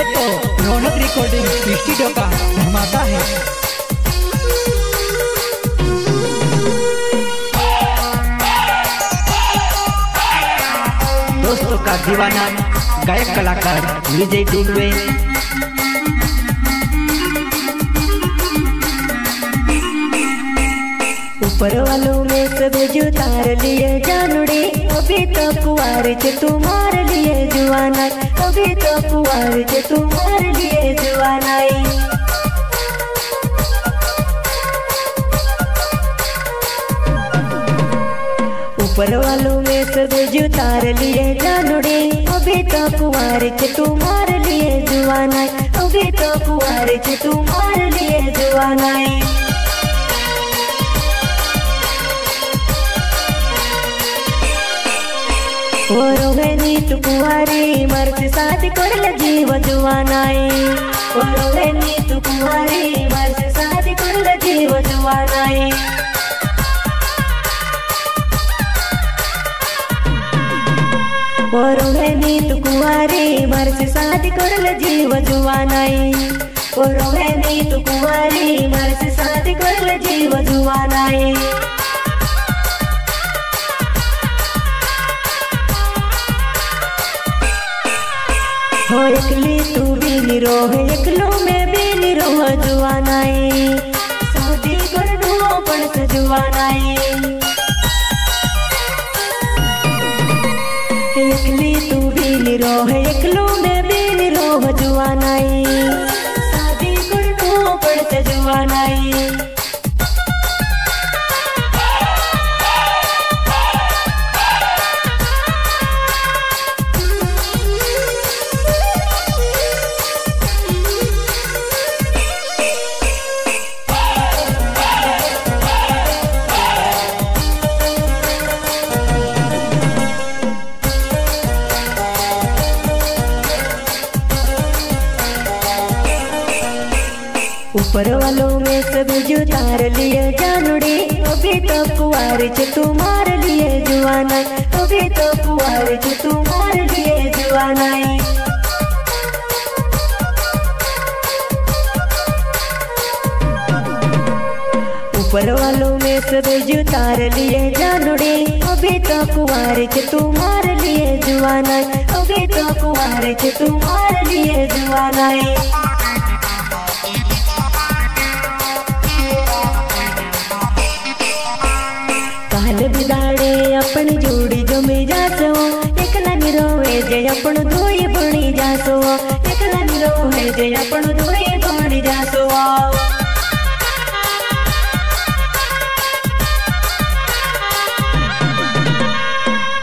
ये तो रौनक recording studio का धमाका है। दोस्तों का दीवाना गायक कलाकार विजय दुदवे ऊपर वालों ने सब जुतार लिए जानुड़े अभी तो कुंवार जे तुम्हार लिए जुआना अभी तो कुंवार जे तुम्हार लिए जुआना। ऊपर वालों में सब जुतार लिए जानुड़े अभी तो कुंवार जे तुम्हार लिए जुआना अभी तो कुंवार जे तुम्हार लिए जुआना। वो रोहिणी तू कुंवारी मर्द साथ कर लगी वो जुआना। वो रोहिणी तू कुंवारी मर्द साथ कर लगी वो जुआना। रोहिणी तू कुंवारी मर्द साथ कर लगी वो जुआना। रोहिणी तू कुंवारी मर्द साथ कर लगी वो जुआना। हो एकली तू भी निरो है एकलो में भी निरो जुआना। सऊदी गढ़ो पण जुआना। एकली तू भी निरो है एकलो में भी निरो जुआना। शादी करनो पड़त जुआना। ऊपर वालों में सब जुतार लिए जानुड़े अभी तो कुंवार जे तुम्हार लिए जुआना अभी तो कुंवार जे तुम्हार लिए जुआना। ऊपर वालों में सब जुतार लिए जानुड़े अभी तो कुंवार जे तुम्हार लिए जुआना अभी तो कुंवार जे तुम्हार लिए जुआना। बिदाड़े अपन जोड़ी जमी जासो एकला निरोवे जे अपन दोई बणी जासो एकला निरोवे जे अपन दोई बणी जासो।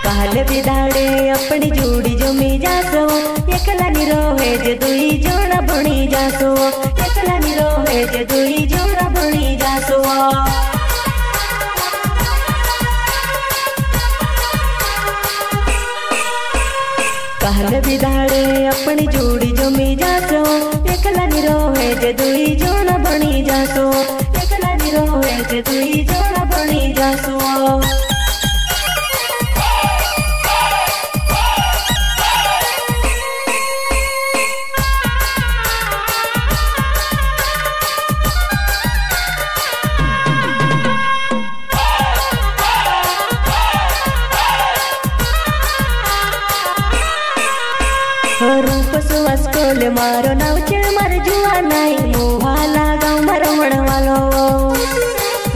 काल बिदाड़े अपन जोड़ी जमी जासो एकला निरोवे जे दोई जोड़ा बणी जासो एकला निरोवे जे दोई जोड़ा बणी जासो। काल बिदाड़े अपनी जोड़ी जमी जासो एकला निरोहे जे दुई जोड़ा बणी जासो एकला निरोहे जे दुई जोड़ा बणी जासो। रूप सुवास कोल मारो नाव छे मार जुआना मोहाला गाँव मारो वणवालो।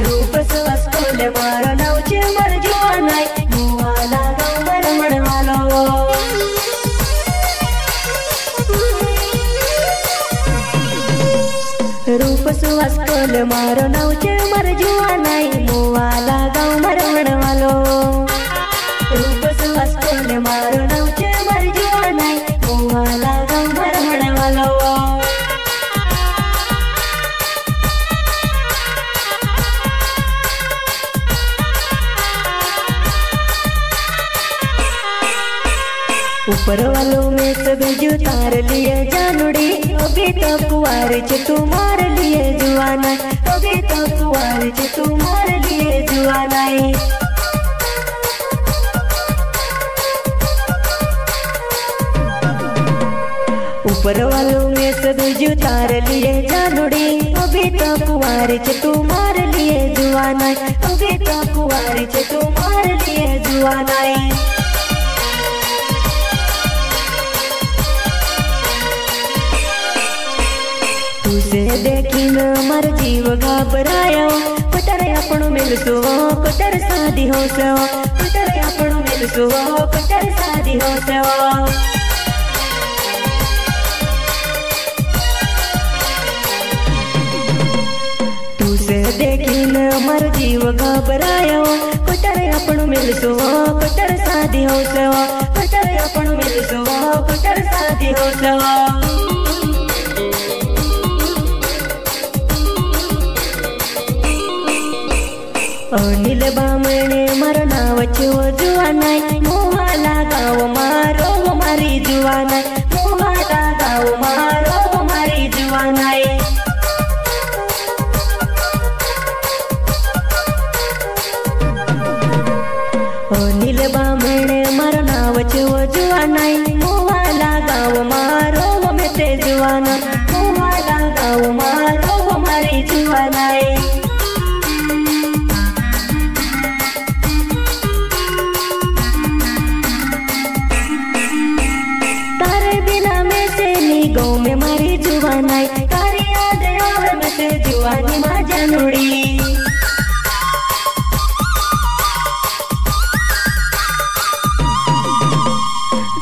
रूप सुवास कोल मारो नाव छे मार जुआना मोहाला गाँव मारो वणवालो। रूप सुवास कोल मारो नाव छे मार जुआना मोहाला गाँव मारो वणवालो। रूप सुवास कोल मारो नाव छे मार जुआना मोहाला गाँव मारो वणवालो। ऊपर वालों में सब जुतार लिए जानुड़े अभी तो कुंवार जे तुम्हार लिए जुआना अभी तो कुंवार जे तुम्हार लिए जुआना। ऊपर वालों में सब जुतार लिए जानोड़ी अभी तो कुंवार च तुम्हार लिए जुआनाई, अभी तो कुंवार च तुम्हार लिए जुआनाई। तुझे देखी न मर जीव घबरायो, कटर अपनों में लुसुओ कटर शादी हो सो, कटर अपनों में लुसुओ कटर शादी हो सो। तुझे देखी न मर जीव घबरायो, कटर अपनों में लुसुओ कटर शादी हो सो, कटर अपनों में लुसुओ कटर शादी हो सो। अनिल बामणे मारा नाव छो जुआनाई, मोहाला गाव मारो मारी जुआनाई, मोहाला गाव मारो मारी जुआनाई। अनिल बामणे मारा नाव छो जुआनाई, मोहाला गाव मारो मे ते जुआना, मोहाला गाव मारो मारी जुआनाई। गाँव में मारी जुवानाई, तारी याद आवे मते जुवानी मा जानोड़ी।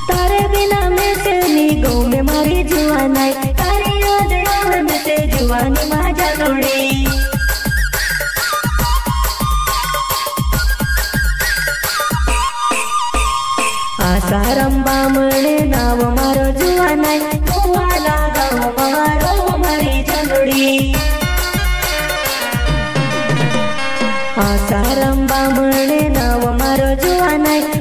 तारे बिना मैं तेरी गाँव में मारी जुवानाई, तारी याद आवे मते जुवानी मा जानोड़ी। आसाराम बामणे नाव मारो जुवानाई, मोहाला गाव मारो मारी जानोड़ी। आसाराम बामणे नाव मारो जुवानाई।